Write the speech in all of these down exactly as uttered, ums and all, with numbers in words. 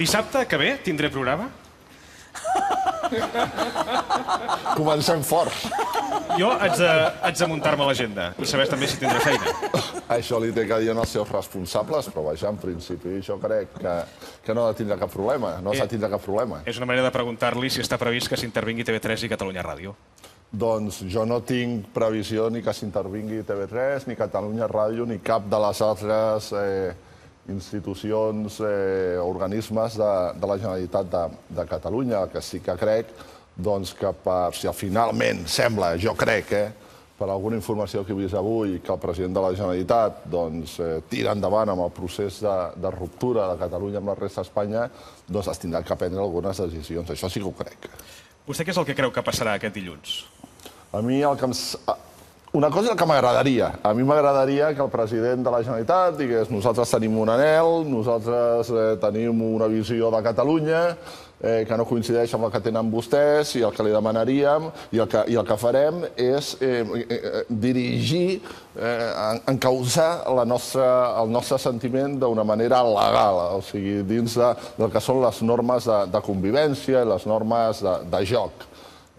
Dissabte que ve tindré programa? Comencem fort. Jo haig de, de muntar-me l'agenda i saber també si tindré feina. Això li té que dir als seus responsables, però vaja, en principi jo crec que, que no ha de tindre cap problema. No s'ha de tindre cap problema. És una manera de preguntar-li si està previst que s'intervingui T V tres i Catalunya Ràdio. Doncs jo no tinc previsió ni que s'intervingui T V tres, ni Catalunya Ràdio, ni cap de les altres eh, institucions o eh, organismes de, de la Generalitat de, de Catalunya. El que sí que crec, doncs que per, si finalment sembla, jo crec, eh, per alguna informació que he vist avui, que el president de la Generalitat doncs, eh, tira endavant amb el procés de, de ruptura de Catalunya amb la resta d'Espanya, doncs es tindrà que prendre algunes decisions. Això sí que ho crec. Vostè què és el que creu que passarà aquest dilluns? A mi el que em... Una cosa és el que m'agradaria. A mi m'agradaria que el president de la Generalitat digués nosaltres tenim un anhel, nosaltres eh, tenim una visió de Catalunya eh, que no coincideix amb el que tenen vostès i el que li demanaríem i el que, i el que farem és eh, eh, dirigir, eh, encausar la nostra, el nostre sentiment d'una manera legal, o sigui, dins de, del que són les normes de, de convivència i les normes de, de joc.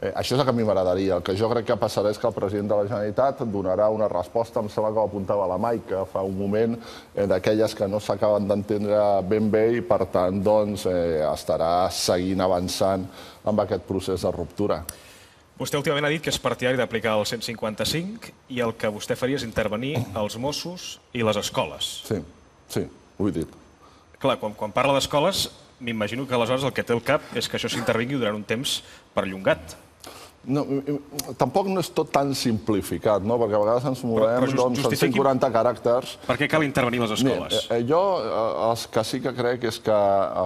Eh, això és el que a mi m'agradaria. El que jo crec que passarà és que el president de la Generalitat donarà una resposta, em sembla que ho apuntava la Maica fa un moment, eh, d'aquelles que no s'acaben d'entendre ben bé i, per tant, doncs, eh, estarà seguint avançant amb aquest procés de ruptura. Vostè últimament ha dit que és partidari d'aplicar el cent cinquanta-cinc i el que vostè faria és intervenir els Mossos i les escoles. Sí, sí, ho he dit. Clar, quan, quan parla d'escoles, m'imagino que aleshores el que té el cap és que això s'intervingui durant un temps perllongat. No, tampoc no és tot tan simplificat, no? Perquè a vegades ens movem en cent quaranta caràcters. Per què cal intervenir les escoles? Jo el que sí que crec és que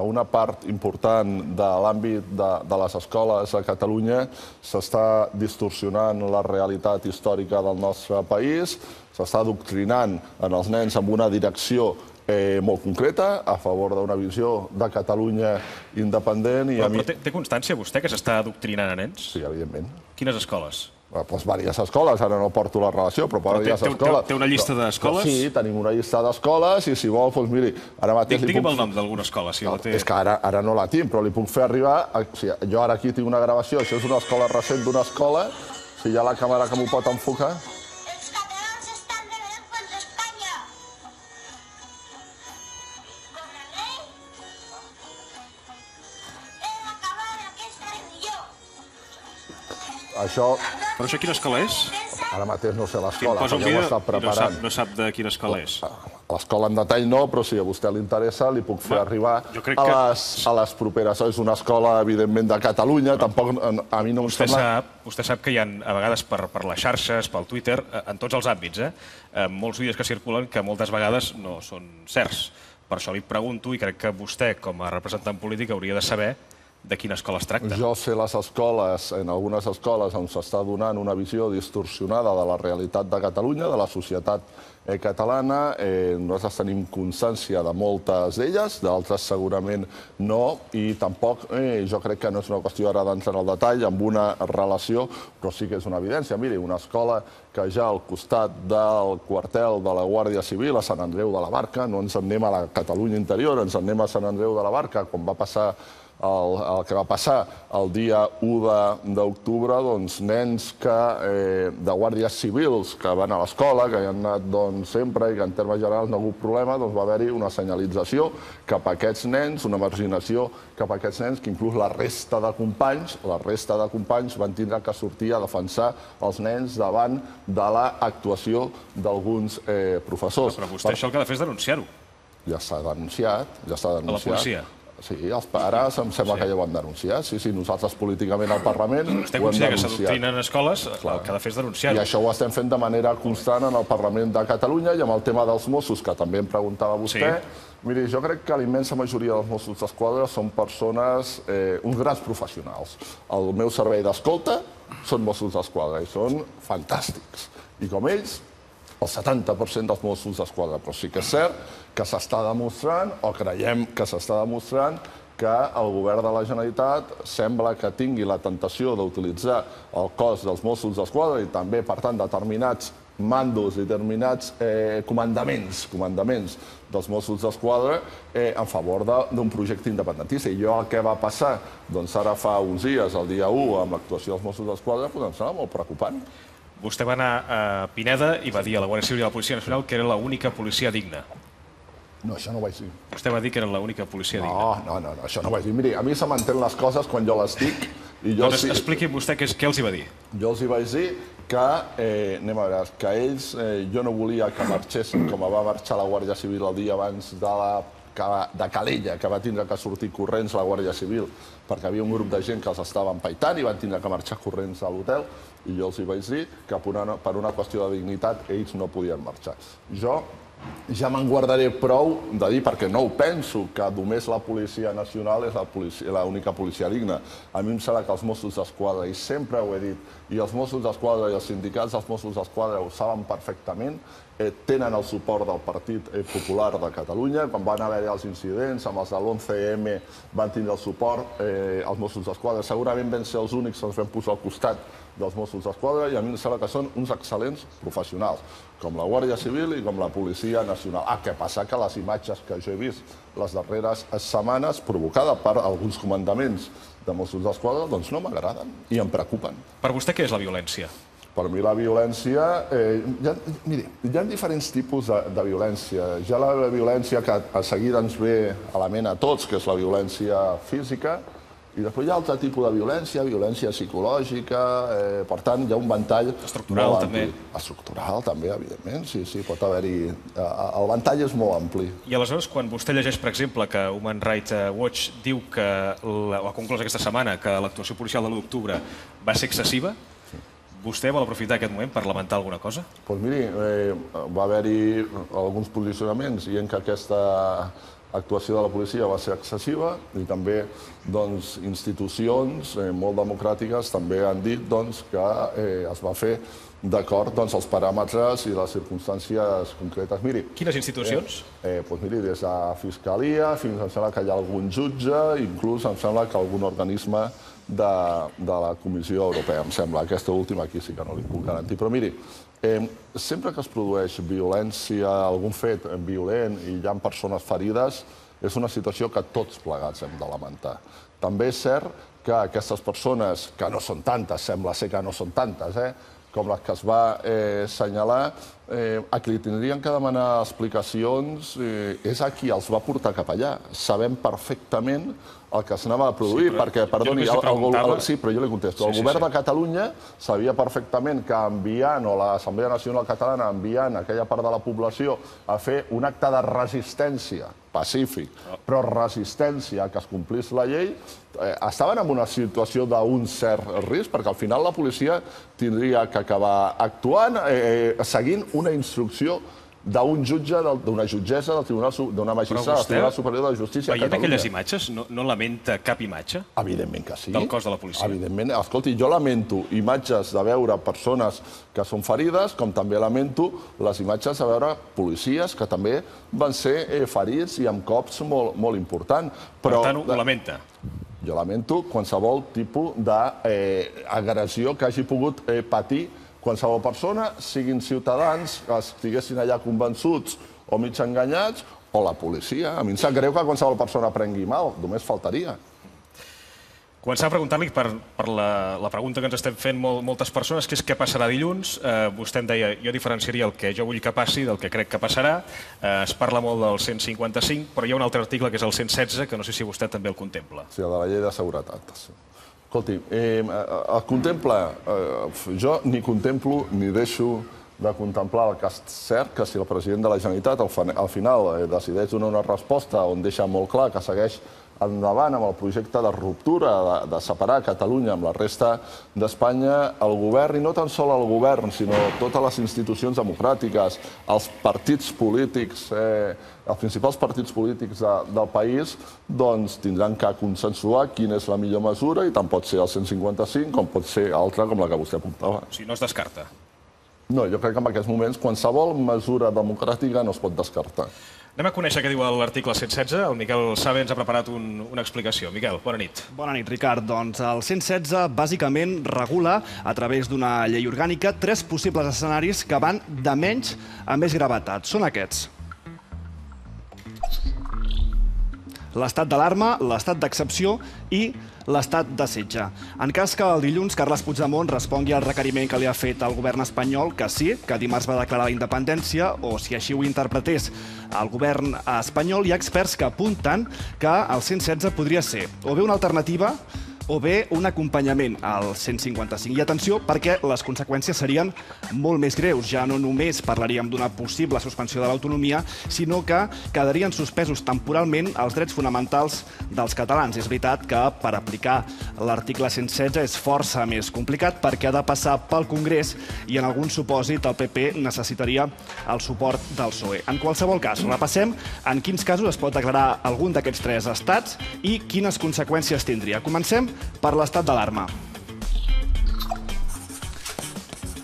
una part important de l'àmbit de les escoles a Catalunya s'està distorsionant la realitat històrica del nostre país, s'està adoctrinant en els nens amb una direcció Eh, molt concreta, a favor d'una visió de Catalunya independent. I però, mi... però té, té constància vostè que s'està adoctrinant a nens? Sí, evidentment. Quines escoles? Doncs diverses escoles, ara no porto la relació, però pot haver-hi escoles. Té una llista d'escoles? Sí, tenim una llista d'escoles i si vol, doncs miri... Digui'm el nom d'alguna escola, si la té. És que ara no la tinc, però li puc fer arribar... Jo ara aquí tinc una gravació, això és una escola recent d'una escola, si hi ha la càmera que m'ho pot enfocar... Això... Però això quina escola és? Ara mateix no sé l'escola, si perquè ho està preparant. No sap, no sap de quina escola és. L'escola en detall no, però si a vostè li interessa li puc fer, bueno, arribar que... a, les, a les properes. És una escola, evidentment, de Catalunya, però tampoc a mi no em sembla... Sap, vostè sap que hi ha, a vegades, per, per les xarxes, pel Twitter, en tots els àmbits, eh, molts vídeos que circulen que moltes vegades no són certs. Per això li pregunto, i crec que vostè, com a representant polític, hauria de saber de quina escola es tracta. Jo sé les escoles, en algunes escoles on s'està donant una visió distorsionada de la realitat de Catalunya, de la societat catalana. Eh, nosaltres tenim constància de moltes d'elles, d'altres segurament no, i tampoc eh, jo crec que no és una qüestió ara d'entrar al detall amb una relació, però sí que és una evidència. Miri, una escola que ja al costat del quartel de la Guàrdia Civil, a Sant Andreu de la Barca, no ens en anem a la Catalunya interior, ens en anem a Sant Andreu de la Barca, quan va passar El, el que va passar el dia u d'octubre, doncs, nens que, eh, de guàrdies civils que van a l'escola, que hi han anat doncs, sempre i que en termes generals no ha hagut problema, doncs va haver-hi una senyalització cap a aquests nens, una marginació cap a aquests nens, que inclús la resta de companys, la resta de companys van tindre que sortir a defensar els nens davant de l'actuació d'alguns eh, professors. Però vostè per... això el que ha de fer és denunciar-ho. Ja s'ha denunciat, ja s'ha denunciat. A la policia. Sí, els pares em sembla que ja ho han denunciat. Sí, sí, nosaltres políticament al Parlament ho hem denunciat. Vostè considera que s'adoctrinen escoles, el que ha de fer és denunciar-ho. I això ho estem fent de manera constant en el Parlament de Catalunya i amb el tema dels Mossos, que també em preguntava vostè. Miri, jo crec que la immensa majoria dels Mossos d'Esquadra són persones, eh, uns grans professionals. El meu servei d'escolta són Mossos d'Esquadra i són fantàstics. I com ells, el setanta per cent dels Mossos d'Esquadra. Però sí que és cert que s'està demostrant, o creiem que s'està demostrant, que el govern de la Generalitat sembla que tingui la tentació d'utilitzar el cos dels Mossos d'Esquadra i també, per tant, determinats mandos, determinats comandaments dels Mossos d'Esquadra en favor d'un projecte independentista. I allò que va passar ara fa uns dies, el dia u, amb l'actuació dels Mossos d'Esquadra, em sembla molt preocupant. Vostè va anar a Pineda i va dir a la Guàrdia Civil i a la Policia Nacional que era l'única policia digna. No, això no ho vaig dir. Vostè va dir que era l'única policia digna. No, no, no, això no ho vaig dir. Miri, a mi se m'entén les coses quan jo les dic. Doncs expliqui vostè què els hi va dir. Jo els hi vaig dir que, anem a veure, que ells, jo no volia que marxessin com va marxar la Guàrdia Civil el dia abans de la... de Calella, que va tindre que sortir corrents la Guàrdia Civil, perquè hi havia un grup de gent que els estava empaitant i van tindre que marxar corrents a l'hotel, i jo els hi vaig dir que per una qüestió de dignitat ells no podien marxar. Jo ja me'n guardaré prou de dir, perquè no ho penso, que només la Policia Nacional és l'única policia digna. A mi em sembla que els Mossos d'Esquadra, i sempre ho he dit, i els Mossos d'Esquadra i els sindicats dels Mossos d'Esquadra ho saben perfectament, tenen el suport del Partit Popular de Catalunya. Quan van haver-hi els incidents amb els de l'onze eme van tindre el suport als Mossos d'Esquadra. Segurament van ser els únics que ens vam posar al costat dels Mossos d'Esquadra, i a mi em sembla que són uns excel·lents professionals, com la Guàrdia Civil i com la Policia Nacional. Ah, què passa? Que les imatges que jo he vist les darreres setmanes provocades per alguns comandaments de Mossos d'Esquadra doncs no m'agraden i em preocupen. Per vostè què és la violència? Per mi la violència... Miri, hi ha diferents tipus de violència. Hi ha la violència que a seguida ens ve a la ment a tots, que és la violència física, i després hi ha altre tipus de violència, violència psicològica... Per tant, hi ha un ventall... Estructural, també. Estructural, també, evidentment, sí, sí, pot haver-hi... El ventall és molt ampli. I aleshores, quan vostè llegeix, per exemple, que Human Rights Watch diu que, o ha conclòs aquesta setmana, que l'actuació policial de l'u d'octubre va ser excessiva, vostè vol aprofitar aquest moment per lamentar alguna cosa? Doncs miri, va haver-hi alguns posicionaments dient que aquesta actuació de la policia va ser excessiva, i també institucions molt democràtiques també han dit que es va fer d'acord als paràmetres i les circumstàncies concretes. Quines institucions? Doncs miri, des de la Fiscalia fins em sembla que hi ha algun jutge, inclús em sembla que algun organisme de la Comissió Europea, em sembla. Aquesta última aquí sí que no li puc garantir. Però miri, sempre que es produeix violència, algun fet violent, i hi ha persones ferides, és una situació que tots plegats hem de lamentar. També és cert que aquestes persones, que no són tantes, sembla ser que no són tantes, com les que es va assenyalar, a qui li tindrien que demanar explicacions és a qui els va portar cap allà. Sabem perfectament el que s'anava a produir, perquè, perdoni, sí, però jo li contesto. El govern de Catalunya sabia perfectament que enviant, o l'Assemblea Nacional Catalana enviant aquella part de la població a fer un acte de resistència pacífic, però resistència a que es complís la llei, estaven en una situació d'un cert risc, perquè al final la policia tindria que acabar actuant seguint una instrucció d'un jutge, d'una jutgessa, d'una magistrada del Tribunal Superior de Justícia a Catalunya. Veient aquelles imatges, no lamenta cap imatge? Evidentment que sí. Del cos de la policia? Evidentment. Escolti, jo lamento imatges de veure persones que són ferides, com també lamento les imatges de veure policies que també van ser ferits i amb cops molt importants. Per tant, ho lamenta? Jo lamento qualsevol tipus d'agressió que hagi pogut patir qualsevol persona, siguin ciutadans que estiguessin allà convençuts o mig enganyats, o la policia. A mi em sap greu que qualsevol persona prengui mal, només faltaria. Començar a preguntar-li per la pregunta que ens estem fent moltes persones, que és què passarà dilluns. Vostè em deia, jo diferenciaria el que jo vull que passi del que crec que passarà. Es parla molt del cent cinquanta-cinc, però hi ha un altre article que és el cent setze, que no sé si vostè també el contempla. Sí, el de la llei de seguretat. Escolti, el contempla, jo ni contemplo ni deixo de contemplar el cas. Cert que si el president de la Generalitat al final decideix donar una resposta on deixa molt clar que segueix endavant amb el projecte de ruptura, de separar Catalunya amb la resta d'Espanya, el govern, i no tan sol el govern, sinó totes les institucions democràtiques, els partits polítics, els principals partits polítics del país, doncs tindran que consensuar quina és la millor mesura, i tant pot ser el cent cinquanta-cinc com pot ser altra com la que vostè apuntava. O sigui, no es descarta? No, jo crec que en aquests moments qualsevol mesura democràtica no es pot descartar. Anem a conèixer què diu l'article cent setze. El Miquel Save ens ha preparat una explicació. Miquel, bona nit. Bona nit, Ricard. Doncs el cent setze bàsicament regula, a través d'una llei orgànica, tres possibles escenaris que van de menys a més gravetat. Són aquests: l'estat d'alarma, l'estat d'excepció i l'estat de setge. En cas que el dilluns Carles Puigdemont respongui al requeriment que li ha fet el govern espanyol, que sí, que dimarts va declarar la independència, o si així ho interpretés el govern espanyol, hi ha experts que apunten que el cent setze podria ser o bé una alternativa o bé un acompanyament al cent cinquanta-cinc. I atenció, perquè les conseqüències serien molt més greus. Ja no només parlaríem d'una possible suspensió de l'autonomia, sinó que quedarien suspesos temporalment els drets fonamentals dels catalans. És veritat que per aplicar l'article cent setze és força més complicat, perquè ha de passar pel Congrés i en algun supòsit el P P necessitaria el suport del P S O E. En qualsevol cas, repassem en quins casos es pot declarar algun d'aquests tres estats i quines conseqüències tindria. Comencem per l'estat d'alarma.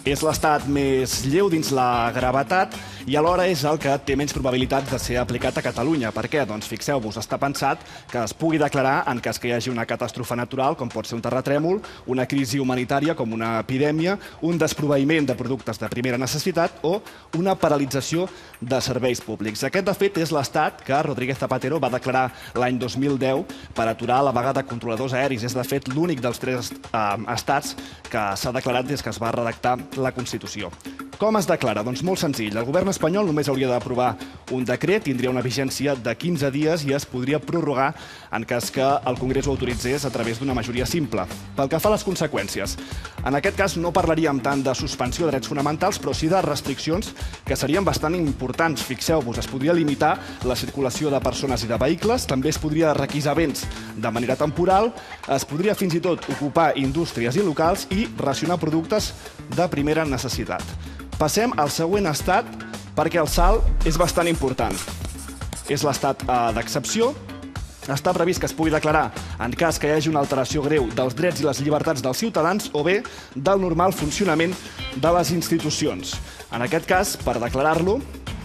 És l'estat més lleu dins la gravetat i alhora és el que té menys probabilitats de ser aplicat a Catalunya. Per què? Doncs fixeu-vos, està pensat que es pugui declarar en cas que hi hagi una catàstrofe natural, com pot ser un terratrèmol, una crisi humanitària, com una epidèmia, un desproveïment de productes de primera necessitat o una paralització de serveis públics. Aquest, de fet, és l'estat que Rodríguez Zapatero va declarar l'any dos mil deu per aturar la vaga de controladors aeris. És, de fet, l'únic dels tres estats que s'ha declarat des que es va redactar la Constitució. Com es declara? Doncs molt senzill. El govern espanyol només hauria d'aprovar un decret, tindria una vigència de quinze dies i es podria prorrogar en cas que el Congrés ho autoritzés a través d'una majoria simple. Pel que fa a les conseqüències, en aquest cas no parlaríem tant de suspensió de drets fonamentals, però sí de restriccions que serien bastant importants. Fixeu-vos, es podria limitar la circulació de persones i de vehicles, també es podria requisar béns de manera temporal, es podria fins i tot ocupar indústries i locals i racionar productes de primera necessitat. Passem al següent estat, perquè el salt és bastant important. És l'estat d'excepció. Està previst que es pugui declarar en cas que hi hagi una alteració greu dels drets i les llibertats dels ciutadans o bé del normal funcionament de les institucions. En aquest cas, per declarar-lo,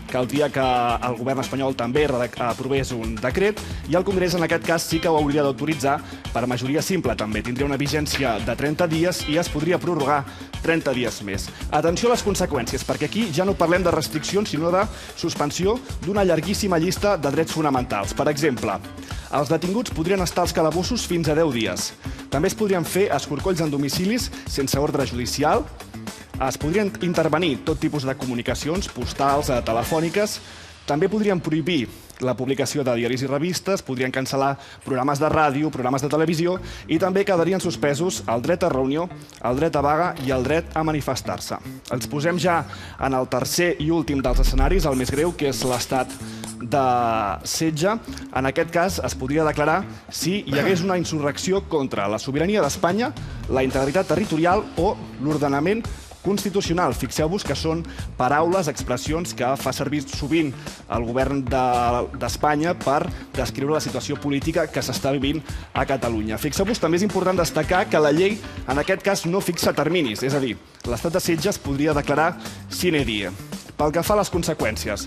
caldria que el govern espanyol també aprovés un decret i el Congrés, en aquest cas, sí que ho hauria d'autoritzar per majoria simple. També tindria una vigència de trenta dies i es podria prorrogar trenta dies més. Atenció a les conseqüències, perquè aquí ja no parlem de restriccions, sinó de suspensió d'una llarguíssima llista de drets fonamentals. Per exemple, els detinguts podrien estar als calabossos fins a deu dies. També es podrien fer escorcolls en domicilis sense ordre judicial. Es podrien intervenir tot tipus de comunicacions, postals, telefòniques. També podrien prohibir la publicació de diaris i revistes, podrien cancel·lar programes de ràdio, programes de televisió, i també quedarien suspesos el dret a reunió, el dret a vaga i el dret a manifestar-se. Ens posem ja en el tercer i últim dels escenaris, el més greu, que és l'estat de setge. En aquest cas es podria declarar si hi hagués una insurrecció contra la sobirania d'Espanya, la integritat territorial o l'ordenament constitucional. Fixeu-vos que són paraules, expressions que fa servir sovint el govern d'Espanya per descriure la situació política que s'està vivint a Catalunya. Fixeu-vos, també és important destacar que la llei, en aquest cas, no fixa terminis. És a dir, l'estat de setge es podria declarar sine die. Pel que fa a les conseqüències,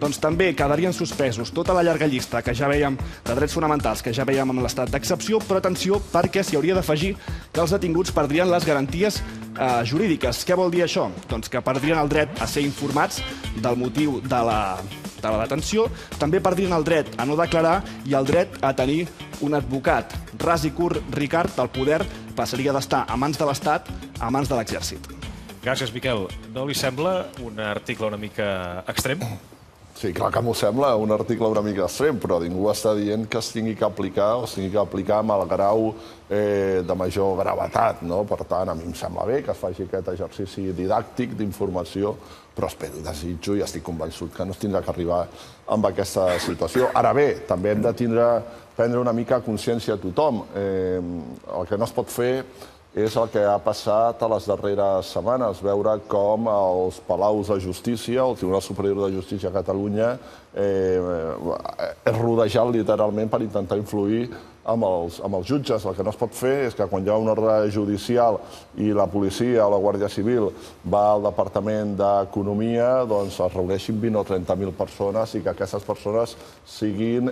doncs també quedarien suspesos tota la llarga llista que ja vèiem de drets fonamentals, que ja vèiem amb l'estat d'excepció, però atenció, perquè s'hi hauria d'afegir que els detinguts perdrien les garanties jurídiques. Què vol dir això? Doncs que perdrien el dret a ser informats del motiu de la detenció, també perdrien el dret a no declarar i el dret a tenir un advocat. Ras i curt, Ricard, el poder passaria d'estar a mans de l'Estat a mans de l'exèrcit. Gràcies, Miquel. No li sembla un article una mica extrem? Sí, clar que m'ho sembla un article una mica extrem, però ningú està dient que es tingui que aplicar o es tingui que aplicar amb el grau de major gravetat. Per tant, a mi em sembla bé que es faci aquest exercici didàctic d'informació, però espero, desitjo i estic convençut que no es tindrà que arribar amb aquesta situació. Ara bé, també hem de prendre una mica consciència a tothom. El que no es pot fer és el que ha passat a les darreres setmanes, veure com els palaus de justícia, el Tribunal Superior de Justícia a Catalunya, és rodejar literalment per intentar influir amb els jutges. El que no es pot fer és que quan hi ha una ordre judicial i la policia o la Guàrdia Civil va al Departament d'Economia, doncs es reuneixin vint o trenta mil persones i que aquestes persones siguin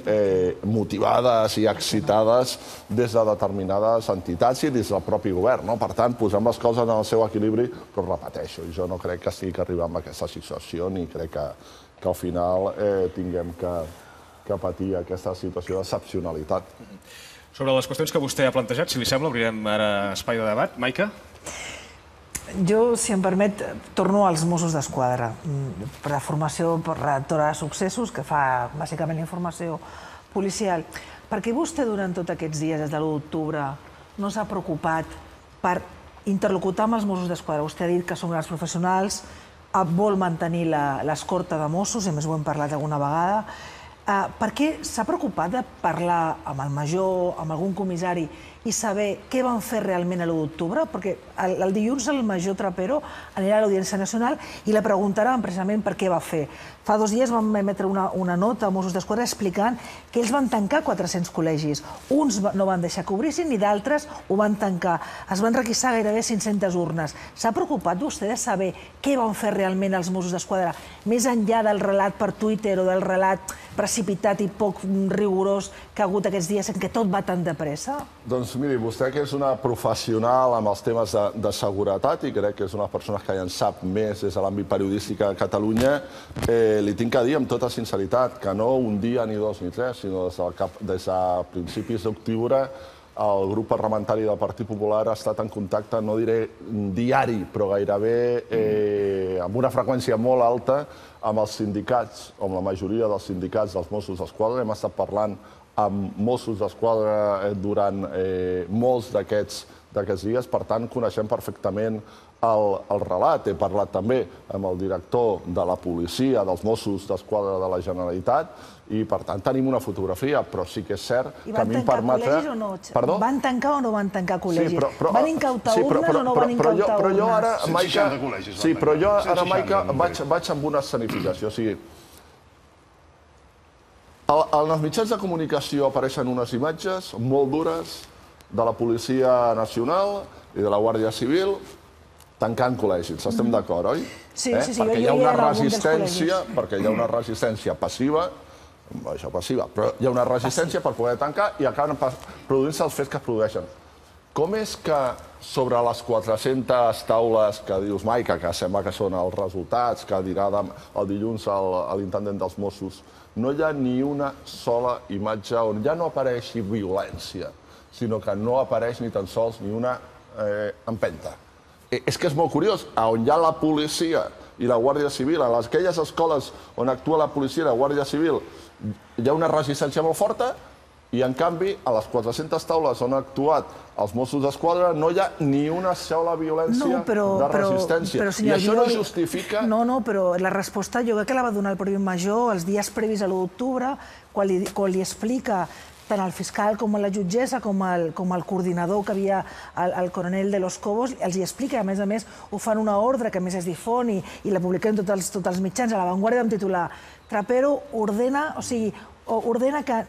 motivades i excitades des de determinades entitats i des del propi govern. Per tant, posem les coses en el seu equilibri, però repeteixo, jo no crec que sigui que arribem a aquesta situació ni crec que al final tinguem que que patir aquesta situació d'excepcionalitat. Sobre les qüestions que vostè ha plantejat, si li sembla, obrirem ara espai de debat. Maica? Jo, si em permet, torno als Mossos d'Esquadra. Per la formació per redactora de successos, que fa bàsicament informació policial. Per què vostè durant tots aquests dies, des de l'u d'octubre, no s'ha preocupat per interlocutar amb els Mossos d'Esquadra? Vostè ha dit que són grans professionals, vol mantenir l'escorta de Mossos, i més ho hem parlat alguna vegada. Per què s'ha preocupat de parlar amb el major, amb algun comissari, i saber què van fer realment l'u d'octubre? Perquè el dilluns el major Trapero anirà a l'Audiència Nacional i la preguntaran precisament per què va fer. Fa dos dies vam emetre una nota a Mossos d'Esquadra explicant que ells van tancar quatre-cents col·legis. Uns no van deixar que obrissin i d'altres ho van tancar. Es van requisar gairebé cinc-centes urnes. S'ha preocupat vostè de saber què van fer realment els Mossos d'Esquadra, més enllà del relat per Twitter o del relat precipitat i poc rigorós que ha hagut aquests dies en què tot va tan de pressa? Doncs miri, vostè que és una professional amb els temes de seguretat i crec que és una persona que ja en sap més des de l'àmbit periodístic a Catalunya, li tinc que dir amb tota sinceritat que no un dia, ni dos, ni tres, sinó des de principis d'octubre el grup parlamentari del Partit Popular ha estat en contacte, no diré diari, però gairebé amb una freqüència molt alta amb els sindicats, o amb la majoria dels sindicats dels Mossos d'Esquadra. Hem estat parlant amb Mossos d'Esquadra durant molts d'aquests dies, per tant, coneixem perfectament el relat. He parlat també amb el director de la policia, dels Mossos d'Esquadra de la Generalitat, i per tant tenim una fotografia, però sí que és cert que a mi em permetre... Van tancar o no van tancar col·legis? Van incautar urnes o no van incautar urnes? Sí, però jo ara, Maica, vaig amb una escenificació. O sigui, en els mitjans de comunicació apareixen unes imatges molt dures de la Policia Nacional i de la Guàrdia Civil tancant col·legis, estem d'acord, oi? Sí, sí, sí. Perquè hi ha una resistència, perquè hi ha una resistència passiva, això passiva, però hi ha una resistència per poder tancar i acaben produint-se els fets que es produeixen. Com és que sobre les quatre-centes taules que dius, Maica, que sembla que són els resultats, que dirà el dilluns l'intendent dels Mossos, no hi ha ni una sola imatge on ja no apareixi violència, sinó que no apareix ni tan sols ni una empenta? És que és molt curiós, on hi ha la policia i la Guàrdia Civil, en aquelles escoles on actua la policia i la Guàrdia Civil, hi ha una resistència molt forta i, en canvi, a les quatre-centes taules on ha actuat els Mossos d'Esquadra no hi ha ni una sola violència de resistència. I això no justifica... No, no, però la resposta jo crec que la va donar el president major els dies previs a l'u d'octubre, quan li explica tant el fiscal com la jutgessa com el coordinador que havia el coronel de los Cobos, els hi explica, a més a més ho fan una ordre que a més es difon i la publiquem tots els mitjans. A La Vanguardia vam titular Trapero ordena, o sigui, ordena que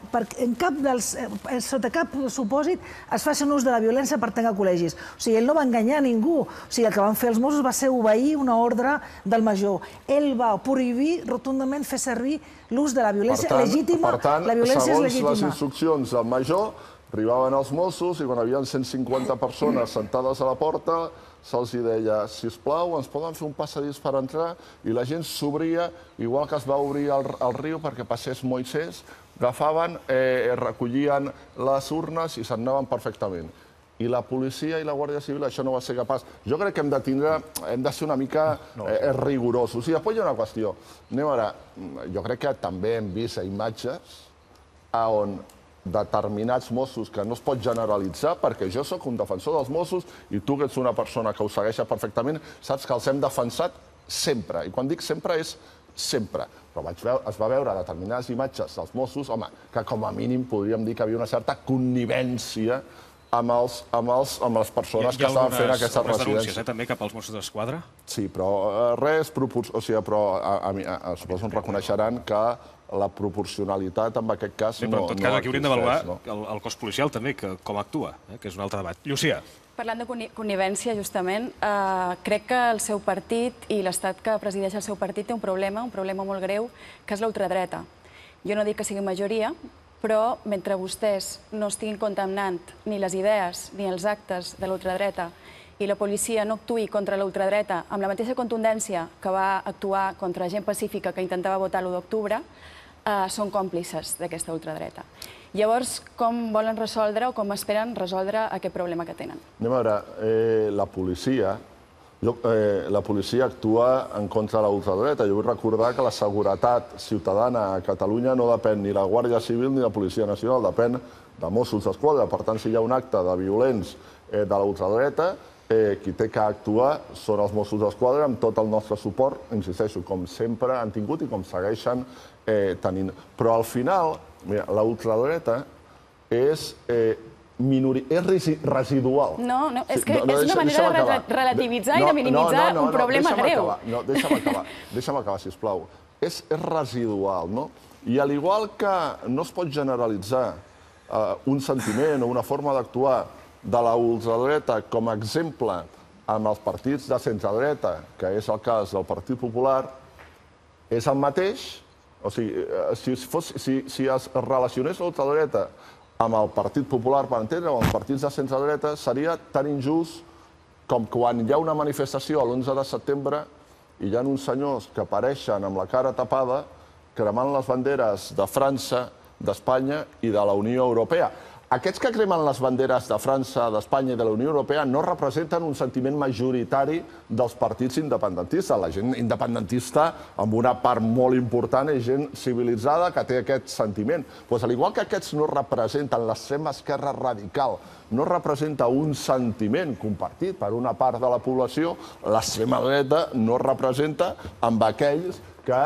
sota cap supòsit es faci un ús de la violència per tancar col·legis. O sigui, ell no va enganyar ningú. O sigui, el que van fer els Mossos va ser obeir una ordre del major. Ell va prohibir rotundament fer servir l'ús de la violència legítima. Per tant, segons les instruccions del major, arribaven els Mossos i quan hi havia cent cinquanta persones sentades a la porta se'ls deia, sisplau, ens poden fer un passadís per entrar, i la gent s'obria, igual que es va obrir el riu perquè passés Moisès, agafaven, recollien les urnes i se'n anaven perfectament. I la policia i la Guàrdia Civil això no va ser capaç. Jo crec que hem de tindre, hem de ser una mica rigorosos. I després hi ha una qüestió. Anem a veure, jo crec que també hem vist imatges on determinats Mossos, que no es pot generalitzar, perquè jo sóc un defensor dels Mossos i tu que ets una persona que ho segueixes perfectament, saps que els hem defensat sempre. I quan dic sempre és sempre. Però es va veure determinades imatges dels Mossos, home, que com a mínim podríem dir que hi havia una certa connivència amb les persones que estaven fent aquestes residències. Hi ha algunes denúncies, eh, també, cap als Mossos d'Esquadra? Sí, però res... O sigui, però suposo que em reconeixeran que la proporcionalitat en aquest cas no... En tot cas, aquí hauríem de valorar el cos policial també, com actua, que és un altre debat. Llucia. Parlant de connivència, justament, crec que el seu partit i l'estat que presideix el seu partit té un problema, un problema molt greu, que és la ultradreta. Jo no dic que sigui majoria, però mentre vostès no estiguin condemnant ni les idees ni els actes de l'ultradreta i la policia no actuï contra l'ultradreta amb la mateixa contundència que va actuar contra gent pacífica que intentava votar l'u d'octubre, són còmplices d'aquesta ultradreta. Llavors, com volen resoldre o com esperen resoldre aquest problema que tenen? Anem a veure, la policia... La policia actua en contra de l'ultradreta. Jo vull recordar que la seguretat ciutadana a Catalunya no depèn ni de la Guàrdia Civil ni de la Policia Nacional, depèn de Mossos d'Esquadra. Per tant, si hi ha un acte de violents de l'ultradreta, qui té que actuar són els Mossos d'Esquadra amb tot el nostre suport, insisteixo, com sempre han tingut i com segueixen tenint. Però al final, l'ultradreta és... és residual. No, és que és una manera de relativitzar i de minimitzar un problema greu. No, deixa'm acabar, deixa'm acabar, sisplau. És residual, no? I al igual que no es pot generalitzar un sentiment o una forma d'actuar de la ultradreta com a exemple en els partits de centredreta, que és el cas del Partit Popular, és el mateix, o sigui, si es relacionés l'ultradreta amb el Partit Popular, per entendre, o amb partits de centredreta, seria tan injust com quan hi ha una manifestació l'onze de setembre i hi ha uns senyors que apareixen amb la cara tapada cremant les banderes de França, d'Espanya i de la Unió Europea. Aquests que cremen les banderes de França, d'Espanya i de la Unió Europea no representen un sentiment majoritari dels partits independentistes. La gent independentista, amb una part molt important, és gent civilitzada que té aquest sentiment. Doncs, al igual que aquests no representen l'extrema esquerra radical, no representa un sentiment compartit per una part de la població, l'extrema dreta no representa amb aquells que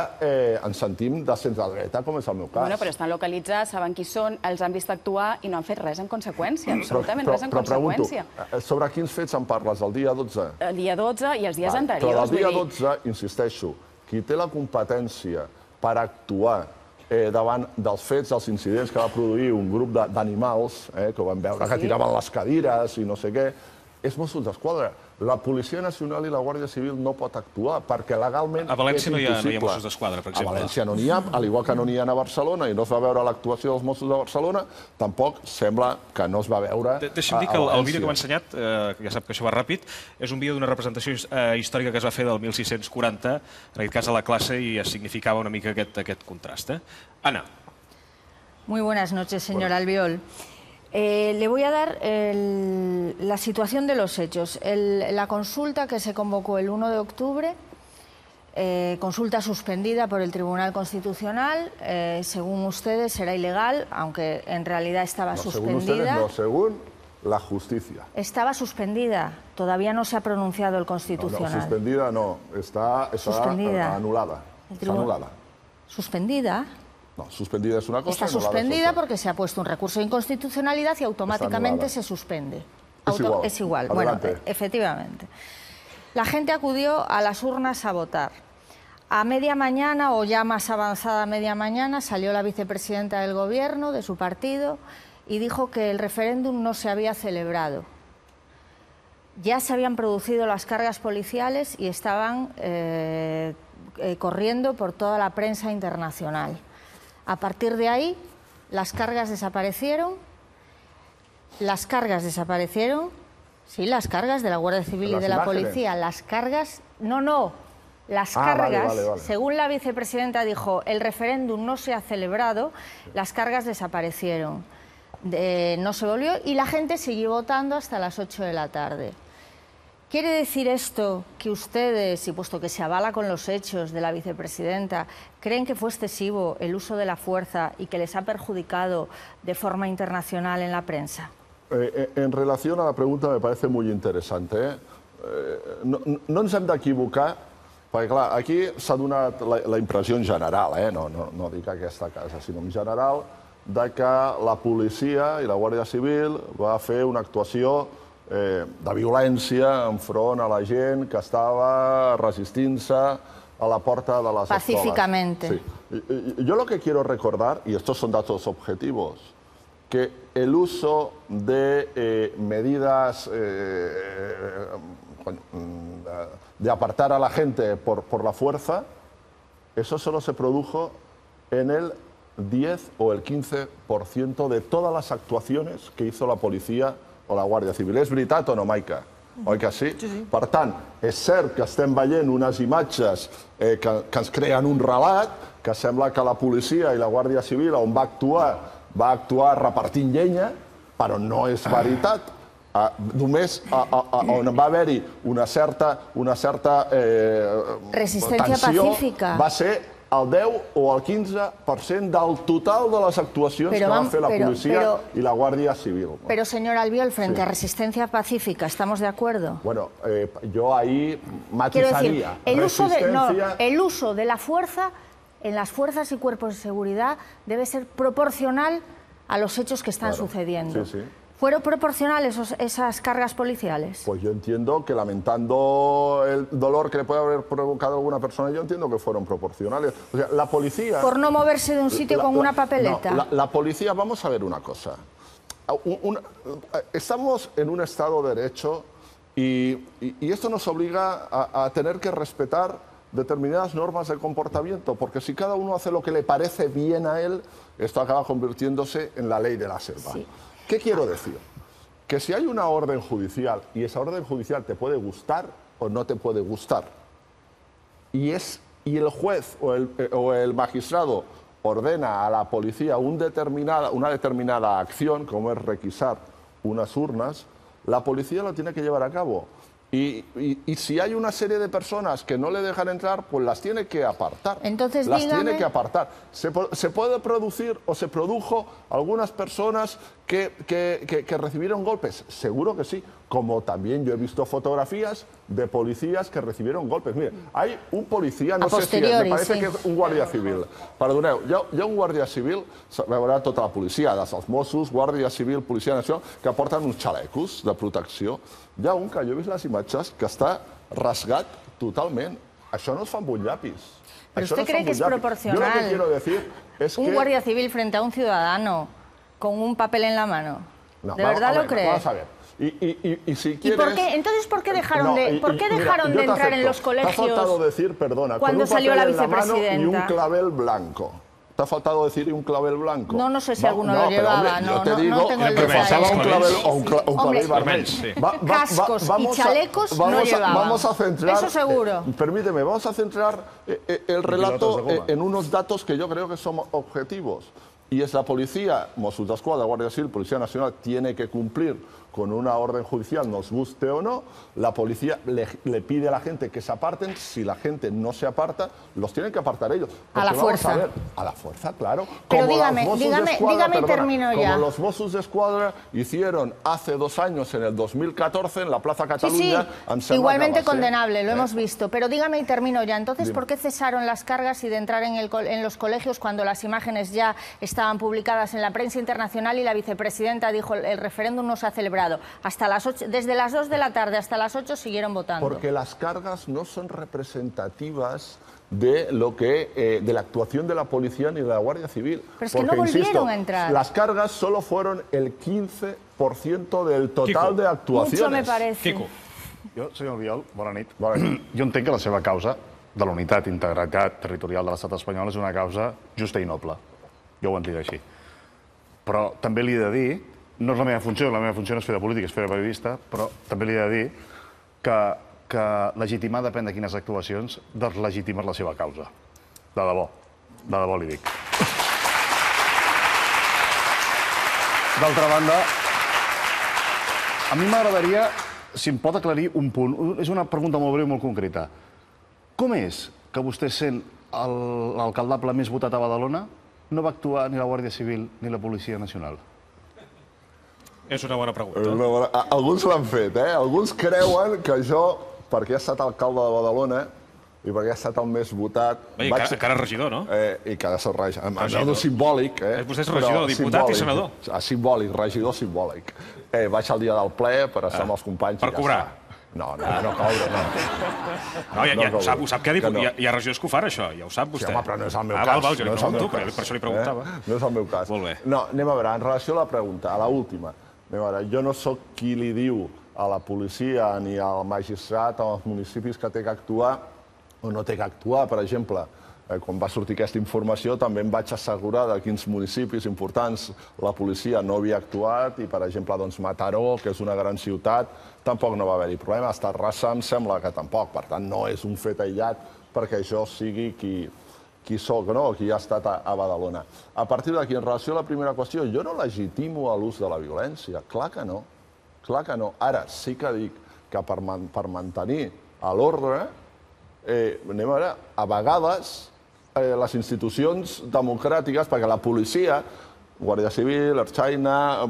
ens sentim de centredreta, com és el meu cas. Bueno, però estan localitzats, saben qui són, els han vist actuar i no han fet res en conseqüència, absolutament res en conseqüència. Però pregunto, sobre quins fets em parles, el dia dotze? El dia dotze i els dies anteriors. Però el dia dotze, insisteixo, qui té la competència per actuar davant dels fets, dels incidents que va produir un grup d'animals, que ho vam veure, que tiraven les cadires i no sé què, és Mossos d'Esquadra. La Policia Nacional i la Guàrdia Civil no pot actuar perquè legalment és impossible. A València no hi ha Mossos d'Esquadra, per exemple. A València no n'hi ha, al igual que no n'hi ha a Barcelona, i no es va veure l'actuació dels Mossos de Barcelona, tampoc sembla que no es va veure a València. Deixa'm dir que el vídeo que m'ha ensenyat, que ja sap que això va ràpid, és un vídeo d'una representació històrica que es va fer del mil sis-cents quaranta, en aquest cas a la classe, i es significava una mica aquest contrast. Ana. Muy buenas noches, señora Albiol. Eh, le voy a dar el, la situación de los hechos. El, la consulta que se convocó el uno de octubre, eh, consulta suspendida por el Tribunal Constitucional, eh, según ustedes era ilegal, aunque en realidad estaba no, suspendida. Según ustedes, no, según la justicia. Estaba suspendida, todavía no se ha pronunciado el Constitucional. No, no, suspendida no, está, está suspendida. Anulada. Está anulada. ¿Suspendida? No, suspendida es una cosa... Está suspendida porque se ha puesto un recurso de inconstitucionalidad y automáticamente se suspende. Es igual. Es igual. Bueno, efectivamente. La gente acudió a las urnas a votar. A media mañana, o ya más avanzada media mañana, salió la vicepresidenta del gobierno, de su partido, y dijo que el referéndum no se había celebrado. Ya se habían producido las cargas policiales y estaban eh, eh, corriendo por toda la prensa internacional. A partir de ahí, las cargas desaparecieron, las cargas desaparecieron, sí, las cargas de la Guardia Civil y de la Policía, las cargas, no, no, las cargas, según la vicepresidenta dijo, el referéndum no se ha celebrado, las cargas desaparecieron, eh, no se volvió y la gente siguió votando hasta las ocho de la tarde. ¿Quiere decir esto que ustedes, y puesto que se avala con los hechos de la vicepresidenta, creen que fue excesivo el uso de la fuerza y que les ha perjudicado de forma internacional en la prensa? Eh, en relación a la pregunta me parece muy interesante. ¿eh? Eh, no, no ens hem d'equivocar, perquè clar, aquí s'ha donat la, la impressió en general, eh? no, no, no dic aquesta casa, sinó en general, de que la policia i la Guàrdia Civil va fer una actuació de violència enfront a la gent que estava resistint-se a la porta de les escoles. Pacíficament. Sí. Yo lo que quiero recordar, y estos son datos objetivos, que el uso de eh, medidas eh, de apartar a la gente por, por la fuerza, eso solo se produjo en el diez o el quince por ciento de todas las actuacions que hizo la policia o la Guàrdia Civil. És veritat o no, Maica? Oi que sí? Sí, sí. Per tant, és cert que estem veient unes imatges eh, que, que ens creen un relat, que sembla que la policia i la Guàrdia Civil, on va actuar, va actuar repartint llenya, però no és veritat. Ah, només a, a, a, on va haver-hi una certa, una certa eh, resistència pacífica va ser el deu o el quinze per cent del total de les actuacions que va fer la policia y la Guàrdia Civil. Pero, señor Albiol, frente a resistencia pacífica, ¿estamos de acuerdo? Bueno, eh, yo ahí matizaría. Quiero decir, el uso de, no, el uso de la fuerza en las fuerzas y cuerpos de seguridad debe ser proporcional a los hechos que están claro, sucediendo. Sí, sí. ¿Fueron proporcionales esas cargas policiales? Pues yo entiendo que, lamentando el dolor que le puede haber provocado a alguna persona, yo entiendo que fueron proporcionales. O sea, la policía... Por no moverse de un sitio la, con la, una papeleta. No, la, la policía, vamos a ver una cosa. Un, un, estamos en un Estado de Derecho y, y, y esto nos obliga a, a tener que respetar determinadas normas de comportamiento, porque si cada uno hace lo que le parece bien a él, esto acaba convirtiéndose en la ley de la selva. Sí. ¿Qué quiero decir? Que si hay una orden judicial, y esa orden judicial te puede gustar o no te puede gustar, y, es, y el juez o el, o el magistrado ordena a la policía un determinada, una determinada acción, como es requisar unas urnas, la policía lo tiene que llevar a cabo. Y, y, y si hay una serie de personas que no le dejan entrar, pues las tiene que apartar. Entonces, las dígame... tiene que apartar. Se, se puede producir o se produjo algunas personas que, que, que, que recibieron golpes. Seguro que sí. Como también yo he visto fotografías de policías que recibieron golpes. Mire, hay un policía, no sé si es, me parece sí. que es un guàrdia civil. Perdoneu, hi ha, hi ha un guàrdia civil, veurà tota la policia, els Mossos, Guàrdia Civil, Policia Nacional, que porten uns xalecos de protecció. Hi ha un que jo he vist les imatges que està rasgat totalment. Això no es fa amb un llapis. Però vostè cree que és proporcional? Jo el que quiero decir es que... un guàrdia civil frente a un ciudadano con un papel en la mano. No, ¿de verdad lo cree? Vamos a ver. Y, y, y, y si quieres... ¿Y por qué? Entonces, ¿por qué dejaron no, de, y, ¿por qué dejaron mira, de entrar acepto. en los colegios? Te ha faltado decir, perdona, cuando con un salió la vicepresidenta en la mano y un clavel blanco. Te ha faltado decir un clavel blanco. No, no sé si va, alguno no, lo llevaba. Hombre, no, yo te digo, no, no que faltaba un clavel o un, cla, un clavel vermell. Sí. Va, va, va, Cascos y chalecos a, no vamos llevaban. A, vamos a centrar, eso seguro. Eh, permíteme, vamos a centrar eh, eh, el relato eh, en unos datos que yo creo que son objetivos. Y es la policía, Mossos d'Esquadra, Guàrdia Civil, Policia Nacional, tiene que cumplir con una orden judicial, nos guste o no. La policía le, le pide a la gente que se aparten. Si la gente no se aparta, los tienen que apartar ellos. A la fuerza. A, ver, a la fuerza, claro. Pero como dígame, dígame, dígame y termino ya. Como los Mossos d'Esquadra hicieron hace dos años, en el dos mil catorce, en la Plaza Cataluña. Sí, sí, igualmente condenable, lo eh. hemos visto. Pero dígame y termino ya. Entonces, dime. ¿Por qué cesaron las cargas y de entrar en, el, en los colegios cuando las imágenes ya estaban publicadas en la prensa internacional y la vicepresidenta dijo el referéndum no se ha celebrado? Hasta las ocho, desde las dos de la tarde hasta las ocho siguieron votando. Porque las cargas no son representativas de lo que eh, de la actuación de la policía ni de la Guàrdia Civil. Pero es que porque, no volvieron insisto, a entrar. Las cargas solo fueron el quince por ciento del total Kiko. de actuaciones. Mucho me parece. Kiko. Jo, senyor Albiol, bona nit. Bona nit. Jo entenc que la seva causa de la unitat, integritat territorial de l'estat espanyol és una causa justa i noble. Jo ho entenc així. Però també li he de dir, no és la meva funció, la meva funció no és fer de política, és fer de periodista, però també li he de dir que, que legitimar depèn de quines actuacions deslegitimar la seva causa. De debò. De debò li dic. D'altra banda, a mi m'agradaria, si em pot aclarir un punt, és una pregunta molt breu i molt concreta. Com és que vostè sent l'alcaldable més votat a Badalona no va actuar ni la Guàrdia Civil ni la Policia Nacional? És una bona pregunta. Una bona... Alguns l'han fet, eh? Alguns creuen que jo, perquè he estat alcalde de Badalona i perquè he estat el més votat... I vaig... que, que ara regidor, no? Eh, I que ara soc regidor. Em sembla simbòlic, eh? Vostè és regidor, diputat i senador. Simbòlic, regidor simbòlic. Eh, vaig al dia del ple per estar ah, amb els companys... Per cobrar. No, no, no coure, no. Sap què ha dit? Hi ha regions que ho fan, això, ja ho sap vostè. Home, però no és el meu cas. Ah, val, jo li pregunto, per això li preguntava. No és el meu cas. Molt bé. No, anem a veure, en relació a la pregunta, a l'última, jo no sóc qui li diu a la policia ni al magistrat o als municipis que té que actuar o no té que actuar, per exemple. Quan va sortir aquesta informació també em vaig assegurar de quins municipis importants la policia no havia actuat i, per exemple, Mataró, que és una gran ciutat, tampoc no va haver-hi problema. A Terrassa em sembla que tampoc. Per tant, no és un fet aïllat perquè jo sigui qui soc o qui ha estat a Badalona. A partir d'aquí, en relació a la primera qüestió, jo no legitimo l'ús de la violència. Clar que no. Clar que no. Ara sí que dic que per mantenir l'ordre, anem a veure, a vegades les institucions democràtiques, perquè la policia, Guàrdia Civil, Ertzaintza,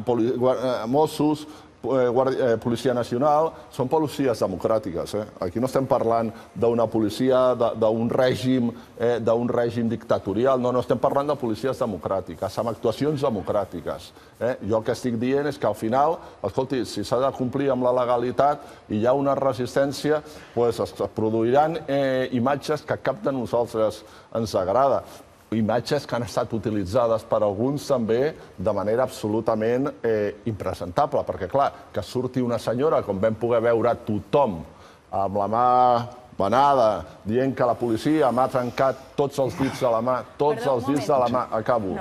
Mossos, Policia Nacional, són policies democràtiques. Aquí no estem parlant d'una policia, d'un règim dictatorial, no, no estem parlant de policies democràtiques, amb actuacions democràtiques. Jo el que estic dient és que al final, escolti, si s'ha de complir amb la legalitat i hi ha una resistència, doncs es produiran imatges que cap de nosaltres ens agrada. Imatges que han estat utilitzades per alguns també de manera absolutament impresentable, perquè clar, que surti una senyora, com vam poder veure tothom, amb la mà venada, dient que la policia m'ha trencat tots els dits de la mà, tots els dits de la mà, acabo.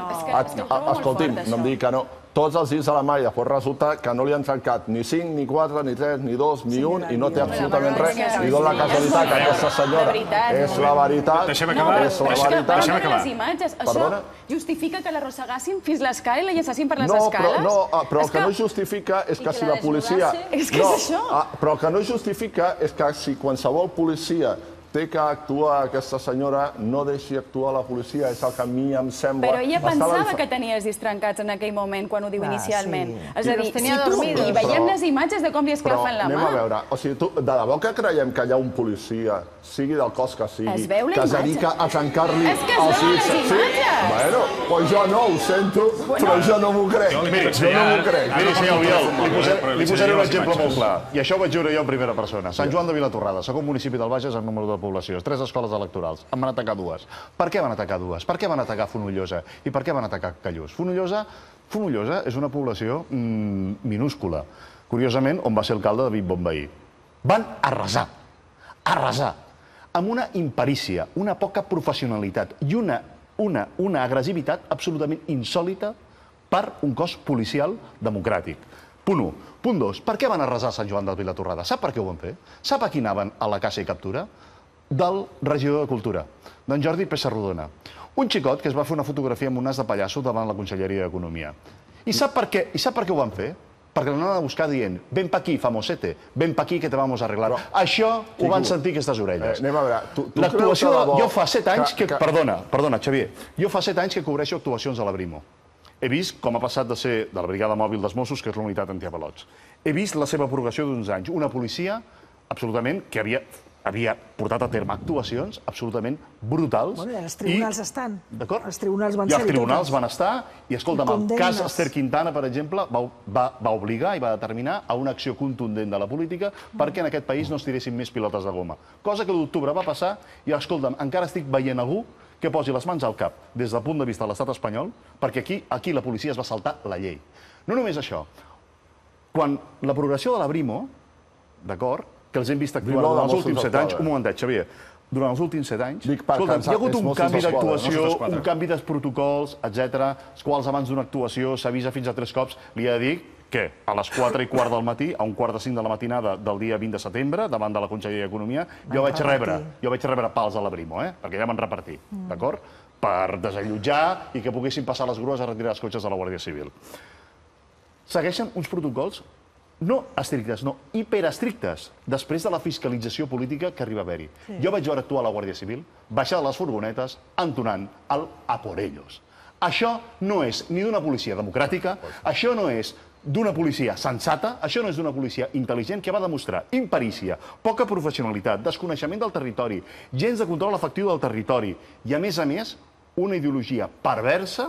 Escolti'm, no em digui que no, tots els dits de la mà, i després resulta que no li han trencat ni cinc, ni quatre, ni tres, ni dos, ni un, i no té absolutament res, i dona la casualitat que aquesta senyora és la veritat, és la veritat. Deixem acabar. Això justifica que l'arrossegassin fins l'escala i l'assassinin per les escales? No, però el que no justifica és que si la policia... És que és això. Però el que no justifica és que si qualsevol policia té que actuar aquesta senyora, no deixi actuar la policia, és el que a mi em sembla... Però ella pensava que tenies dits trencats en aquell moment, quan ho diu inicialment. És a dir, si tu i veiem les imatges de com li esclafen la mà... Però anem a veure, o sigui, de debò que creiem que hi ha un policia, sigui del cos que sigui, que es dedica a trencar-li els dits... És que es veuen les imatges! Bueno, doncs jo no, ho sento, però jo no m'ho crec. Jo no m'ho crec. Miri, senyor Albiol, li posaré un exemple molt clar, i això ho vaig jurar jo en primera persona. Sant Joan de Vilatorrada, segon municipi del Bages en número de població, tres escoles electorals, en van atacar dues. Per què van atacar dues? Per què van atacar Fonollosa? I per què van atacar Callus? Fonollosa és una població minúscula. Curiosament, on va ser alcalde David Bombayí. Van arrasar, arrasar, amb una imperícia, una poca professionalitat i una agressivitat absolutament insòlita per un cos policial democràtic. Punt u. Punt dos. Per què van arrasar Sant Joan de Vilatorrada? Sap per què ho van fer? Sap a qui anaven a la caça i captura? Del regidor de Cultura, d'en Jordi Pessarrodona. Un xicot que es va fer una fotografia amb un nas de pallasso davant la Conselleria d'Economia. I sap per què ho van fer? Perquè l'anaven a buscar dient «Ven pa aquí, famosete, ven pa aquí que te vamos a arreglar». Això ho van sentir aquestes orelles. L'actuació... Jo fa set anys que... Perdona, perdona, Xavier. Jo fa set anys que cobreixo actuacions a la Brimo. He vist com ha passat de ser de la brigada mòbil dels Mossos, que és la unitat antiavalots. He vist la seva abrogació d'uns anys. Una policia, absolutament, que havia portat a terme actuacions absolutament brutals. Molt bé, els tribunals estan. D'acord? Els tribunals van ser... I els tribunals van estar, i escolta'm, el cas Ester Quintana, per exemple, va obligar i va determinar a una acció contundent de la política perquè en aquest país no es tiressin més pilotes de goma. Cosa que l'octubre va passar, i escolta'm, encara estic veient algú que posi les mans al cap des del punt de vista de l'estat espanyol, perquè aquí la policia es va saltar la llei. No només això. Quan la progressió de la Brimo, d'acord, que els hem vist actuar durant els últims set anys... Un momentet, Xavier. Durant els últims set anys... Escolta'm, hi ha hagut un canvi d'actuació, un canvi de protocols, etcètera, els quals abans d'una actuació s'avisa fins a tres cops, li ha de dir... Què? A les quatre i quart del matí, a un quart de cinc de la matinada del dia vint de setembre, davant de la Conselleria d'Economia, jo vaig rebre pals a la Brimo, perquè ja van repartir, d'acord? Per desallotjar i que poguessin passar les grues a retirar els cotxes de la Guàrdia Civil. Segueixen uns protocols no estrictes, no hiperestrictes, després de la fiscalització política que arriba a haver-hi. Jo vaig veure actuar a la Guàrdia Civil, baixar de les furgonetes, entonant el a por ellos. Això no és ni d'una policia democràtica, això no és d'una policia sensata, això no és d'una policia intel·ligent, que va demostrar imperícia, poca professionalitat, desconeixement del territori, gens de control efectiu del territori, i a més a més, una ideologia perversa,